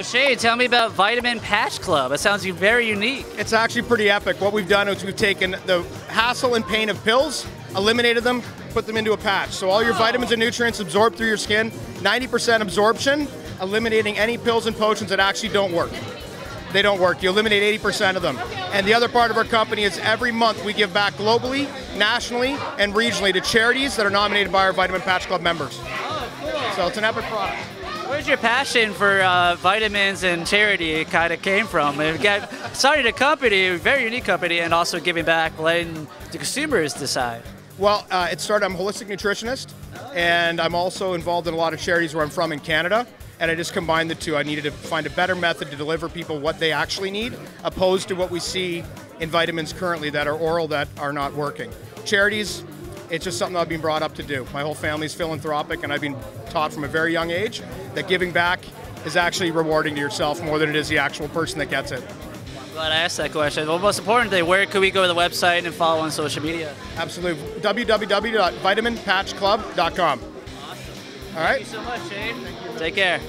So Shane, tell me about Vitamin Patch Club. It sounds very unique. It's actually pretty epic. What we've done is we've taken the hassle and pain of pills, eliminated them, put them into a patch. So all your vitamins and nutrients absorb through your skin, 90% absorption, eliminating any pills and potions that actually don't work. They don't work. You eliminate 80% of them. And the other part of our company is every month we give back globally, nationally, and regionally to charities that are nominated by our Vitamin Patch Club members. Oh, cool. So it's an epic product. Where's your passion for vitamins and charity kind of came from? You've got started a company, a very unique company, and also giving back, letting the consumers decide. Well, it started, I'm a holistic nutritionist, and I'm also involved in a lot of charities where I'm from in Canada, and I just combined the two. I needed to find a better method to deliver people what they actually need, opposed to what we see in vitamins currently that are oral, that are not working. Charities, it's just something I've been brought up to do. My whole family's philanthropic, and I've been taught from a very young age that giving back is actually rewarding to yourself more than it is the actual person that gets it. I'm glad I asked that question. Well, most importantly, where could we go to the website and follow on social media? Absolutely. www.vitaminpatchclub.com. Awesome. All right. Thank you so much, Shane. Take care.